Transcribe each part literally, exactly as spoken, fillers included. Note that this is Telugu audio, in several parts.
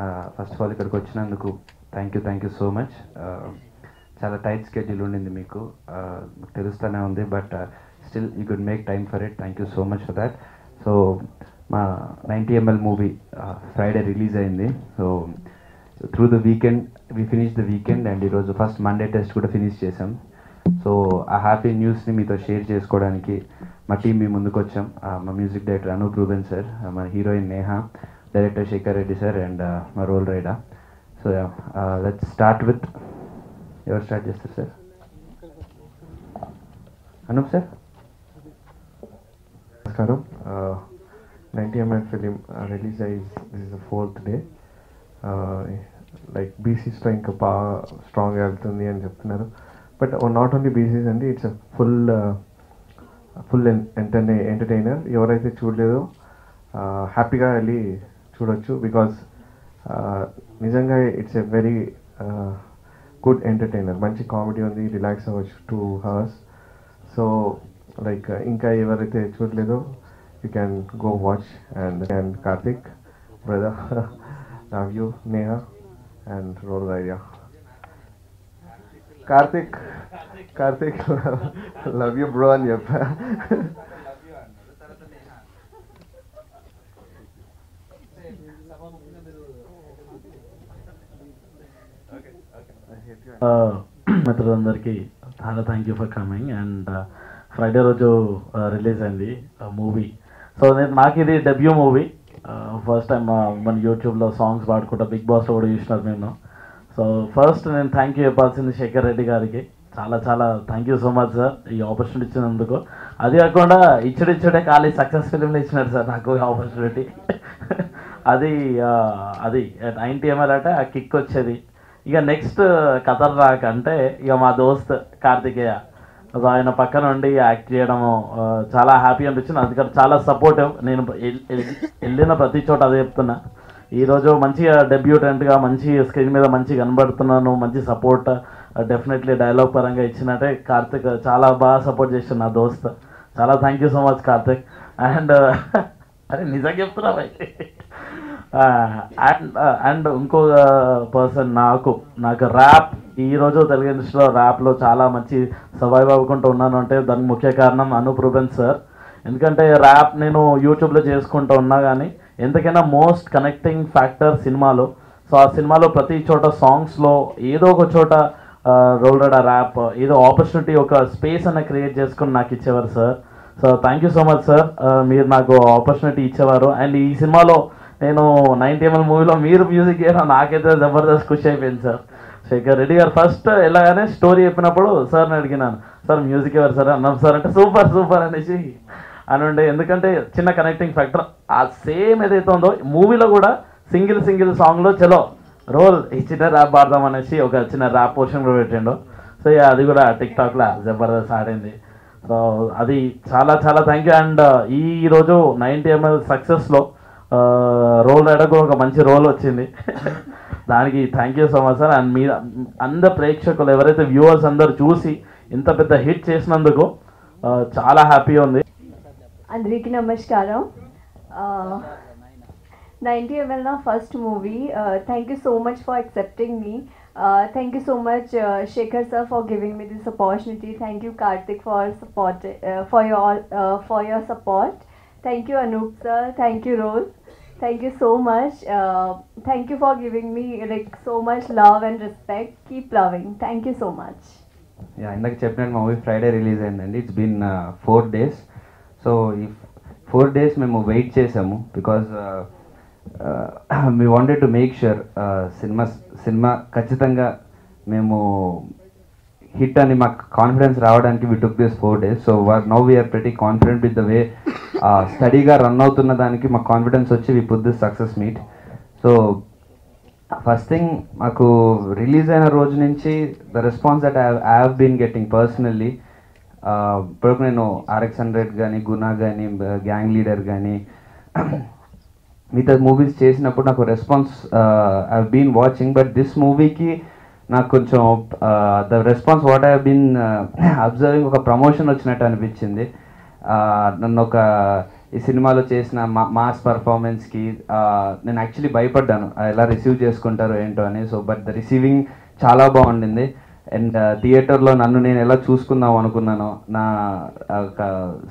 Uh, first of all, you thank you, thank you so much. Uh, చాలా టైట్ స్కెడ్యూల్ ఉండింది మీకు తెలుస్తూనే ఉంది but still you could make time for it thank you so much for that so మా ninety ML movie Friday release అయింది so through the weekend we finish the weekend and ఈరోజు ఫస్ట్ మండే టెస్ట్ కూడా ఫినిష్ చేసాం సో ఆ హ్యాపీ న్యూస్ని మీతో షేర్ చేసుకోవడానికి మా టీం మీ ముందుకు వచ్చాం మా music director Anup Rubens sir మా heroine Neha director Shekar Reddy sir and మా Roll Rida so let's start with Your start, yesterday, sir. Anup, sir. Namaskaram. Uh, ninety M L film uh, release is this is the fourth day. Uh, like B C strength, power, strong althony and jeptnaru. But uh, not only B C and it's a full, uh, full en entertainer. Your eyes chudledo happy ga ali chudochu because uh, nizanga it's a very uh, good entertainer, manchi comedy undi, relax avach two hours. So, like, inka evarite chudledo, you can go watch and and Kartik, brother, love you, Neha, and roll idea. Kartik, Kartik, love you, bro, and yep. మిత్రులందరికీ చాలా thank you for coming and Friday రోజు రిలీజ్ అయింది మూవీ సో నేను నాకు ఇది డెబ్యూ మూవీ ఫస్ట్ టైం మన యూట్యూబ్లో సాంగ్స్ పాడుకుంటా బిగ్ బాస్లో కూడా చూసినారు నేను సో ఫస్ట్ నేను థ్యాంక్ యూ చెప్పాల్సింది శేఖర్ రెడ్డి గారికి చాలా చాలా thank you so much sir ఈ ఆపర్చునిటీ ఇచ్చినందుకు అది కాకుండా ఇచ్చుడిచ్చుడే ఖాళీ సక్సెస్ ఫిలింలో ఇచ్చినారు సార్ నాకు ఈ ఆపర్చునిటీ అది అది నైంటీ M L అంటే ఆ కిక్ వచ్చేది ఇక నెక్స్ట్ ఖతర్ రాక్ అంటే ఇక మా దోస్త్ కార్తికేయ సో ఆయన పక్కన ఉండి యాక్ట్ చేయడము చాలా హ్యాపీ అనిపించింది అందుకని చాలా సపోర్టివ్ నేను వెళ్ళిన ప్రతి చోట అదే చెప్తున్నా ఈరోజు మంచిగా డెబ్యూటెంట్గా మంచి స్క్రీన్ మీద మంచి కనబడుతున్నాను మంచి సపోర్ట్ డెఫినెట్లీ డైలాగ్ పరంగా ఇచ్చినట్టే కార్తిక్ చాలా బాగా సపోర్ట్ చేసిండు నా దోస్త్ చాలా thank you so much Karthik and అరే నిజంగా చెప్తున్నా అయితే అండ్ అండ్ ఇంకో పర్సన్ నాకు నాకు ర్యాప్ ఈరోజు తెలుగు ఇండస్ట్రీలో ర్యాప్లో చాలా మంచి సర్వైవ్ అవ్వకుండా ఉన్నాను అంటే దానికి ముఖ్య కారణం అనూప్ రూబెన్స్ సార్ ఎందుకంటే ర్యాప్ నేను యూట్యూబ్లో చేసుకుంటూ ఉన్నా కానీ ఎందుకైనా మోస్ట్ కనెక్టింగ్ ఫ్యాక్టర్ సినిమాలో సో ఆ సినిమాలో ప్రతి చోట సాంగ్స్లో ఏదో ఒక చోట రోల్ రైడర్ ర్యాప్ ఏదో ఆపర్చునిటీ ఒక స్పేస్ అన్న క్రియేట్ చేసుకుని నాకు ఇచ్చేవారు sir so thank you so much sir మీరు నాకు ఆపర్చునిటీ ఇచ్చేవారు అండ్ ఈ సినిమాలో నేను నైంటీ M L మూవీలో మీరు మ్యూజిక్ అయినా నాకైతే జబర్దస్త్ ఖుషి అయిపోయింది సార్ శేఖర్ రెడ్డి గారు ఫస్ట్ ఎలాగానే స్టోరీ చెప్పినప్పుడు సార్ని అడిగినాను సార్ మ్యూజిక్ ఎవరు సార్ అన్నాం సార్ అంటే సూపర్ సూపర్ అనేసి అని ఉండే ఎందుకంటే చిన్న కనెక్టింగ్ ఫ్యాక్టర్ ఆ సేమ్ ఏదైతే ఉందో మూవీలో కూడా సింగిల్ సింగిల్ సాంగ్లో చలో రోల్ ఈ చిన్న ర్యాప్ పాడదాం అనేసి ఒక చిన్న ర్యాప్ పోర్షన్ కూడా పెట్టిండు సో అది కూడా టిక్టాక్లో జబర్దస్త్ ఆడింది సో అది చాలా చాలా థ్యాంక్ యూ అండ్ ఈరోజు నైంటీ M L సక్సెస్లో రోల్ రైడర్ కూడా ఒక మంచి రోల్ వచ్చింది దానికి thank you so much sir and మీ అందరు ప్రేక్షకులు ఎవరైతే వ్యూవర్స్ అందరు చూసి ఇంత పెద్ద హిట్ చేసినందుకు చాలా హ్యాపీగా ఉంది అందరికీ నమస్కారం నైంటీ M L నా first movie thank you so much for accepting me thank you so much Shekhar sir for giving me this opportunity thank you Karthik for support for your for your support thank you Anoop sir thank you Roll Thank you so much. Uh, thank you for giving me like so much love and respect. Keep loving. Thank you so much. Yeah, in the Chapman movie Friday release and it's been uh, four days. So if four days we wait chesamu because uh, uh, we wanted to make sure uh, cinema cinema kachitanga memo hit and my confidence రావడానికి we took this four days so we are, now we are pretty confident with the way uh, study ga run avutunna daniki my confidence vachi we put this success meet so first thing maaku release aina roju nunchi the response that I have, I have been getting personally uh broke nenu R X one hundred gaani Guna gaani Gangleader gaani mita movies chesinappudu naaku response uh, I have been watching but this movie ki నాకు కొంచెం the response what I been observing ఒక ప్రమోషన్ వచ్చినట్టు అనిపించింది నన్ను ఒక ఈ సినిమాలో చేసిన మాస్ పర్ఫార్మెన్స్ కి నేను యాక్చువల్లీ భయపడ్డాను ఎలా రిసీవ్ చేసుకుంటారో ఏంటో అని. సో బట్ ద రిసీవింగ్ చాలా బాగుండింది. అండ్ థియేటర్లో నన్ను నేను ఎలా చూసుకుందాం అనుకున్నాను, నా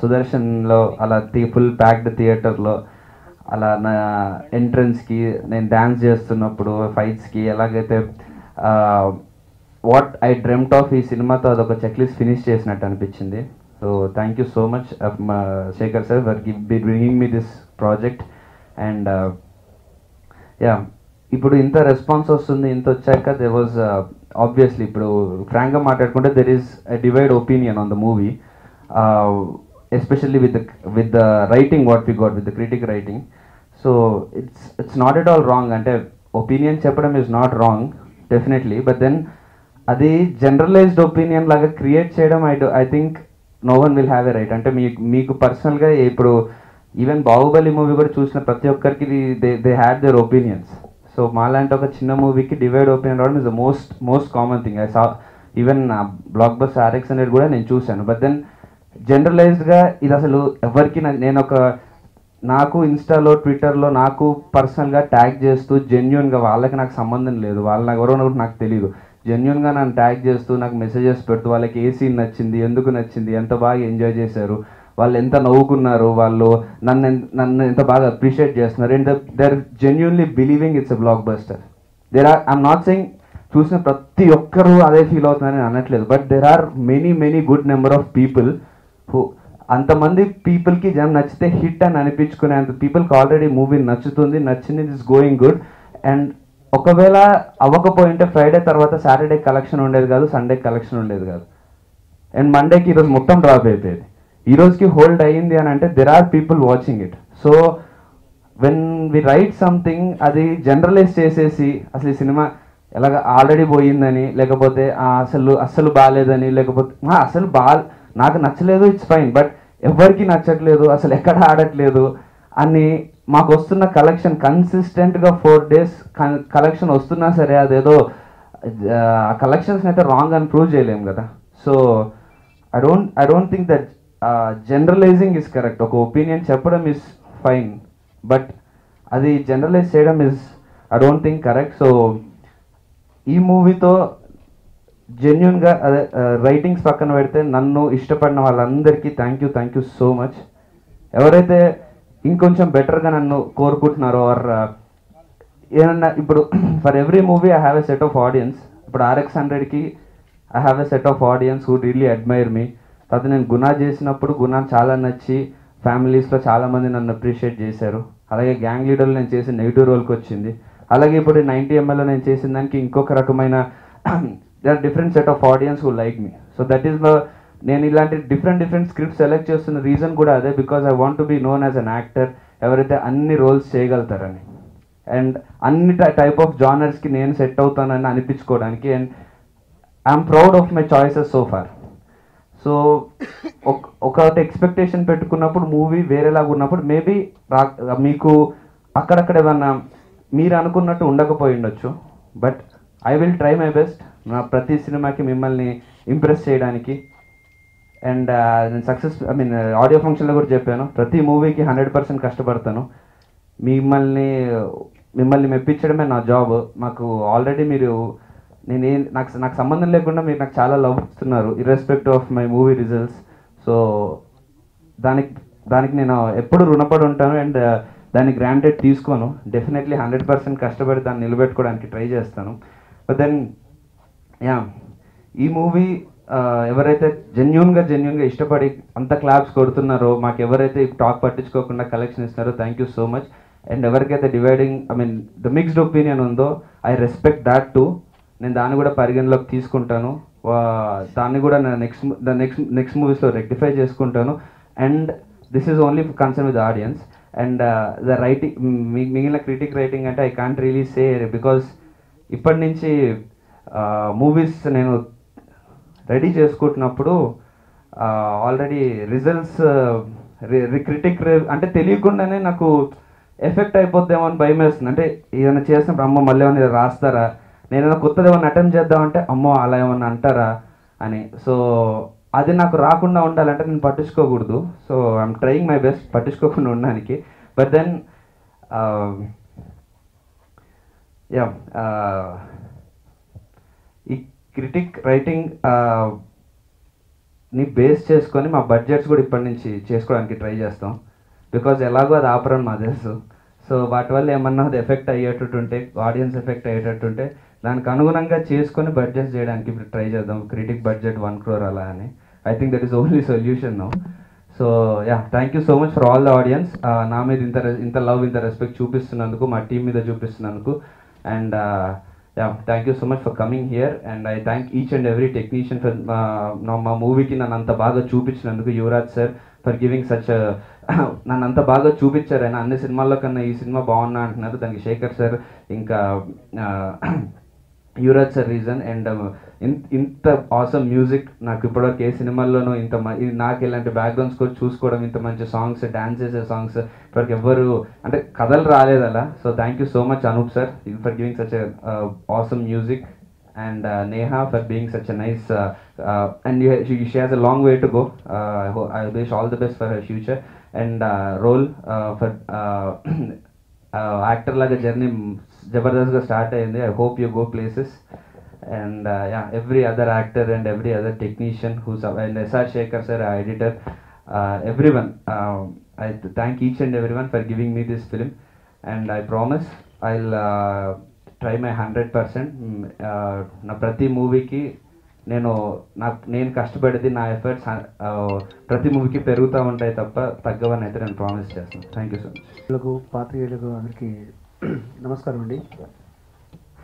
సుదర్శన్లో అలా ఫుల్ ప్యాక్డ్ థియేటర్లో అలా నా ఎంట్రన్స్కి నేను డ్యాన్స్ చేస్తున్నప్పుడు ఫైట్స్కి ఎలాగైతే వాట్ ఐ డ్రెమ్ట్ ఆఫ్ ఈ సినిమాతో అదొక చెక్లిస్ట్ ఫినిష్ చేసినట్టు అనిపించింది. So thank you so much Shekhar sir for bringing me this project. And yeah ఇప్పుడు ఇంత రెస్పాన్స్ వస్తుంది, ఇంత వచ్చాక దే వాజ్ ఆబ్వియస్లీ ఇప్పుడు ఫ్రాంక్గా మాట్లాడుకుంటే there is a divide opinion on the movie, especially with with the writing what we got with the critic writing. So it's it's not at all wrong, అంటే ఒపీనియన్ చెప్పడం is not wrong definitely, but then అది జనరలైజ్డ్ ఒపీనియన్ లాగా క్రియేట్ చేయడం I do I think no one will have a right. అంటే మీకు మీకు పర్సనల్గా ఇప్పుడు ఈవెన్ బాహుబలి మూవీ కూడా చూసిన ప్రతి ఒక్కరికి they they had their opinions. So మాలాంటి ఒక చిన్న మూవీకి డివైడ్ ఒపీనియన్ రావడం is the most most common thing. I saw even block bus RX అనేది కూడా నేను చూశాను, బట్ దెన్ జనరలైజ్డ్గా ఇది అసలు ఎవరికి నేను ఒక నాకు ఇన్స్టాలో ట్విట్టర్లో నాకు పర్సనల్గా ట్యాగ్ చేస్తూ జెన్యున్గా వాళ్ళకి నాకు సంబంధం లేదు, వాళ్ళు నాకు ఎవరో నాకు తెలియదు, జెన్యున్గా నన్ను ట్యాగ్ చేస్తూ నాకు మెసేజెస్ పెడుతూ వాళ్ళకి ఏ సీన్ నచ్చింది, ఎందుకు నచ్చింది, ఎంత బాగా ఎంజాయ్ చేశారు, వాళ్ళు ఎంత నవ్వుకున్నారు, వాళ్ళు నన్ను నన్ను ఎంత బాగా అప్రిషియేట్ చేస్తున్నారు. And they are genuinely believing it's a blockbuster. There are I'm not saying చూసిన ప్రతి ఒక్కరూ అదే ఫీల్ అవుతున్నారని అనట్లేదు, but there are many many good number of people who అంతమంది పీపుల్కి జనం నచ్చితే హిట్ అని అనిపించుకునే అంత పీపుల్కి ఆల్రెడీ మూవీ నచ్చుతుంది, నచ్చింది, ఇట్స్ గోయింగ్ గుడ్. అండ్ ఒకవేళ అవ్వకపోయింటే ఫ్రైడే తర్వాత సాటర్డే కలెక్షన్ ఉండేది కాదు, సండే కలెక్షన్ ఉండేది కాదు, అండ్ మండేకి ఈరోజు మొత్తం డ్రాప్ అయిపోయేది. ఈ రోజుకి హోల్డ్ అయ్యింది అని అంటే there are people watching it. So when we write something అది జనరలైజ్ చేసేసి అసలు ఈ సినిమా ఎలాగ ఆల్రెడీ పోయిందని, లేకపోతే అసలు అస్సలు బాగాలేదని, లేకపోతే అసలు బా నాకు నచ్చలేదు ఇట్స్ ఫైన్, బట్ ఎవరికి నచ్చట్లేదు, అసలు ఎక్కడ ఆడట్లేదు అని మాకు వస్తున్న కలెక్షన్ కన్సిస్టెంట్గా ఫోర్ డేస్ కలెక్షన్ వస్తున్నా సరే అదేదో కలెక్షన్స్ని అయితే రాంగ్ అని ప్రూవ్ చేయలేము కదా. So I don't I don't think that generalizing is correct. ఒక ఒపీనియన్ చెప్పడం ఇస్ ఫైన్, బట్ అది జనరలైజ్ చేయడం is I don't think correct. So ఈ మూవీతో జెన్యున్గా అదే రైటింగ్స్ పక్కన పెడితే నన్ను ఇష్టపడిన వాళ్ళందరికీ thank you thank you so much. ఎవరైతే ఇంకొంచెం బెటర్గా నన్ను కోరుకుంటున్నారో ఆర్ ఏమన్నా, ఇప్పుడు for every movie I have a set of audience. ఇప్పుడు ఆర్ఎక్స్ హండ్రెడ్కి I have a set of audience who really admire me. తర్వాత నేను గునా చేసినప్పుడు గునా చాలా నచ్చి ఫ్యామిలీస్లో చాలామంది నన్ను అప్రిషియేట్ చేశారు. అలాగే గ్యాంగ్ లీడర్లో నేను చేసిన నెగిటివ్ రోల్కి వచ్చింది. అలాగే ఇప్పుడు నైంటీ ఎంఎల్లో నేను చేసిన దానికి ఇంకొక రకమైన they are different set of audience who like me. So that is the నేను ఇలాంటి డిఫరెంట్ డిఫరెంట్ స్క్రిప్ట్ సెలెక్ట్ చేస్తున్న రీజన్ కూడా అదే, because I want to be known as an actor ఎవరైతే అన్ని రోల్స్ చేయగలుగుతారని అండ్ అన్ని టైప్ ఆఫ్ జానర్స్కి నేను సెట్ అవుతానని అనిపించుకోవడానికి. And I'm proud of my choices so far. So ఒకటి ఎక్స్పెక్టేషన్ పెట్టుకున్నప్పుడు మూవీ వేరేలాగా ఉన్నప్పుడు మేబీ రా మీకు అక్కడక్కడ ఏమన్నా మీరు అనుకున్నట్టు ఉండకపోయి ఉండొచ్చు, but I will try my best నా ప్రతి సినిమాకి మిమ్మల్ని ఇంప్రెస్ చేయడానికి. అండ్ నేను సక్సెస్ ఐ మీన్ ఆడియో ఫంక్షన్లో కూడా చెప్పాను ప్రతి మూవీకి హండ్రెడ్ పర్సెంట్ కష్టపడతాను. మిమ్మల్ని మిమ్మల్ని మెప్పించడమే నా జాబ్. నాకు ఆల్రెడీ మీరు నేనే నాకు నాకు సంబంధం లేకుండా మీరు నాకు చాలా లవ్ ఇస్తున్నారు irrespective of my movie results. So దానికి దానికి నేను ఎప్పుడు రుణపడి ఉంటాను అండ్ దాన్ని గ్రాంటెడ్ తీసుకోను. డెఫినెట్లీ హండ్రెడ్ పర్సెంట్ కష్టపడి దాన్ని నిలబెట్టుకోవడానికి ట్రై చేస్తాను. బట్ దెన్ యా ఈ మూవీ ఎవరైతే జెన్యున్గా జెన్యున్గా ఇష్టపడి అంత క్లాప్స్ కొడుతున్నారో, మాకు ఎవరైతే టాక్ పట్టించుకోకుండా కలెక్షన్ ఇస్తున్నారో thank you so much. And ఎవరికైతే dividing I mean the mixed opinion ఉందో ఐ రెస్పెక్ట్ దాట్ టూ. నేను దాన్ని కూడా పరిగణలోకి తీసుకుంటాను, దాన్ని కూడా నేను నెక్స్ట్ ద నెక్స్ట్ నెక్స్ట్ మూవీస్లో రెక్టిఫై చేసుకుంటాను. And this is only concern with audience. And the writing మిగిలిన క్రిటిక్ రైటింగ్ అంటే I can't really say because ఇప్పటి నుంచి మూవీస్ నేను రెడీ చేసుకుంటున్నప్పుడు ఆల్రెడీ రిజల్ట్స్ క్రిటిక్ అంటే తెలియకుండానే నాకు ఎఫెక్ట్ అయిపోద్దేమో అని భయం వేస్తుంది. అంటే ఏదైనా చేసినప్పుడు అమ్మ మళ్ళీ ఏమైనా రాస్తారా, నేను కొత్తది ఏమన్నా అటెంప్ట్ చేద్దామంటే అమ్మో అలా ఏమన్నా అంటారా అని. సో అది నాకు రాకుండా ఉండాలంటే నేను పట్టించుకోకూడదు. So I'm trying my best పట్టించుకోకుండా ఉండడానికి. బట్ దెన్ యా ఈ క్రిటిక్ రైటింగ్ ని బేస్ చేసుకొని మా బడ్జెట్స్ కూడా ఇప్పటి నుంచి చేసుకోవడానికి ట్రై చేస్తాం. బికాజ్ ఎలాగో అది ఆపరని మా తెలుసు. సో వాటి వల్ల ఏమన్నా అది ఎఫెక్ట్ అయ్యేటట్టు ఉంటే, ఆడియన్స్ ఎఫెక్ట్ అయ్యేటట్టు ఉంటే దానికి అనుగుణంగా చేసుకొని బడ్జెట్ చేయడానికి ఇప్పుడు ట్రై చేద్దాం. క్రిటిక్ బడ్జెట్ వన్ క్రోర్ అలా అని. I think that is only solution now. So yeah, thank you so much for all the audience. నా మీద ఇంత ఇంత లవ్, ఇంత రెస్పెక్ట్ చూపిస్తున్నందుకు, మా టీం మీద చూపిస్తున్నందుకు. And yeah, thank you so much for coming here. And I thank each and every technician for మా మూవీకి నన్ను అంత బాగా చూపించినందుకు. Yuvraj sir for giving such, నన్ను అంత బాగా చూపించారు ఆయన. అన్ని సినిమాల్లో కన్నా ఈ సినిమా బాగున్నా అంటున్నారు. దానికి శేఖర్ సార్ ఇంకా యువరాజ్ సార్ రీజన్. అండ్ ఇంత ఆసమ్ మ్యూజిక్ నాకు ఇప్పటివరకు ఏ సినిమాల్లోనూ ఇంత నాకు ఇలాంటి బ్యాక్గ్రౌండ్స్ కూడా చూసుకోవడం, ఇంత మంచి సాంగ్స్, డ్యాన్స్ చేసే సాంగ్స్ ఇప్పటికి ఎవ్వరు అంటే కథలు రాలేదు అలా. So thank you so much Anoop sir for giving such awesome music. And uh, Neha for being such a nice uh, uh, and you, she, she has a long way to go. Uh, I wish all the best for her future. And uh, role uh, for uh, uh, actor like a journey Jabardastga start ayindi. I hope you go places. And uh, yeah, every other actor and every other technician who's uh, and S R Shekhar sir, our editor, uh, everyone. Uh, I thank each and everyone for giving me this film. And I promise I'll. Uh, try my hundred percent నా ప్రతి మూవీకి నేను నాకు నేను కష్టపడేది, నా ఎఫర్ట్స్ ప్రతి మూవీకి పెరుగుతూ ఉంటాయి తప్ప తగ్గవని అయితే నేను ప్రామిస్ చేస్తాను. Thank you so much. పాత్రికేయులకు అందరికీ నమస్కారం అండి.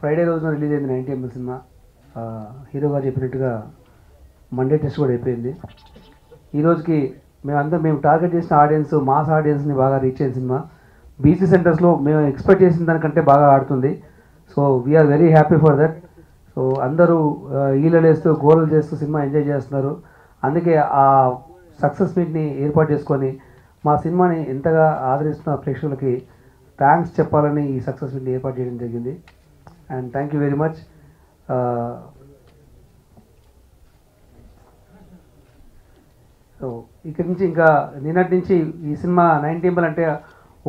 ఫ్రైడే రోజున రిలీజ్ అయింది నైంటీ ఎం ఎల్ సినిమా. హీరో గారు చెప్పినట్టుగా మండే టెస్ట్ కూడా అయిపోయింది. ఈరోజుకి మేమందరం మేము టార్గెట్ చేసిన ఆడియన్స్, మాస్ ఆడియన్స్ని బాగా రీచ్ అయిన సినిమా. బీసీ సెంటర్స్లో మేము ఎక్స్పెక్ట్ చేసిన దానికంటే బాగా ఆడుతుంది. So we are very happy for that. So అందరూ ఈలలేస్తూ గోలలు చేస్తూ సినిమా ఎంజాయ్ చేస్తున్నారు. అందుకే ఆ సక్సెస్ మీట్ని ఏర్పాటు చేసుకొని మా సినిమాని ఎంతగా ఆదరిస్తున్న ప్రేక్షకులకి థ్యాంక్స్ చెప్పాలని ఈ సక్సెస్ మీట్ని ఏర్పాటు చేయడం జరిగింది. And thank you very much. So ఇక్కడి నుంచి ఇంకా నిన్నటి నుంచి ఈ సినిమా నైంటీ ఎం ఎల్ అంటే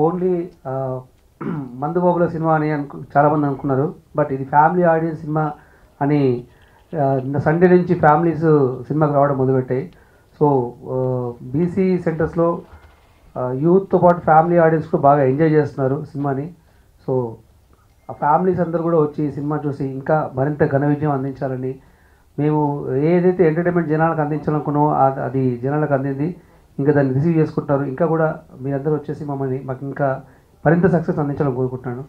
ఓన్లీ మందుబాబుల సినిమా అని అనుకు చాలామంది అనుకున్నారు. బట్ ఇది ఫ్యామిలీ ఆడియన్స్ సినిమా అని సండే నుంచి ఫ్యామిలీస్ సినిమాకి రావడం మొదలుపెట్టాయి. సో బీసీ సెంటర్స్లో యూత్తో పాటు ఫ్యామిలీ ఆడియన్స్ కూడా బాగా ఎంజాయ్ చేస్తున్నారు సినిమాని. సో ఆ ఫ్యామిలీస్ అందరూ కూడా వచ్చి సినిమా చూసి ఇంకా మరింత ఘన విజయం అందించాలని, మేము ఏదైతే ఎంటర్టైన్మెంట్ జనాలకు అందించాలనుకున్నామో అది జనాలకు అందింది. ఇంకా దాన్ని రిసీవ్ చేసుకుంటారు. ఇంకా కూడా మీరందరూ వచ్చేసి మమ్మల్ని మాకు ఇంకా మరింత సక్సెస్ అందించాలని కోరుకుంటున్నాను.